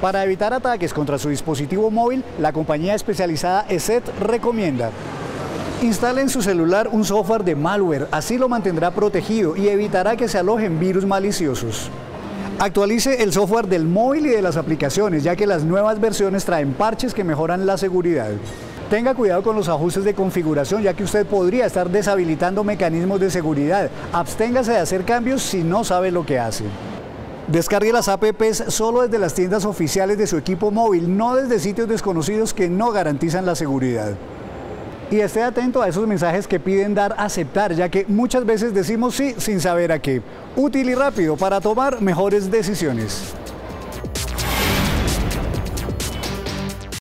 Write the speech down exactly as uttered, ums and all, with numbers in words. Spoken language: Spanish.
Para evitar ataques contra su dispositivo móvil, la compañía especializada ESET recomienda: instale en su celular un software de malware, así lo mantendrá protegido y evitará que se alojen virus maliciosos. Actualice el software del móvil y de las aplicaciones, ya que las nuevas versiones traen parches que mejoran la seguridad. Tenga cuidado con los ajustes de configuración, ya que usted podría estar deshabilitando mecanismos de seguridad. Absténgase de hacer cambios si no sabe lo que hace. Descargue las apps solo desde las tiendas oficiales de su equipo móvil, no desde sitios desconocidos que no garantizan la seguridad. Y esté atento a esos mensajes que piden dar a aceptar, ya que muchas veces decimos sí sin saber a qué. Útil y rápido para tomar mejores decisiones.